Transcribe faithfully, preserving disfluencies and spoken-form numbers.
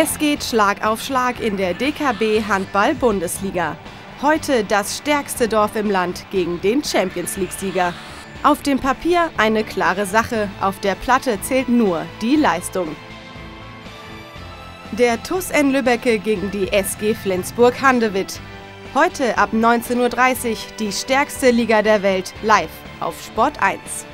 Es geht Schlag auf Schlag in der D K B Handball-Bundesliga. Heute das stärkste Dorf im Land gegen den Champions-League-Sieger. Auf dem Papier eine klare Sache, auf der Platte zählt nur die Leistung. Der TuS N-Lübbecke gegen die S G Flensburg-Handewitt. Heute ab neunzehn Uhr dreißig die stärkste Liga der Welt live auf Sport eins.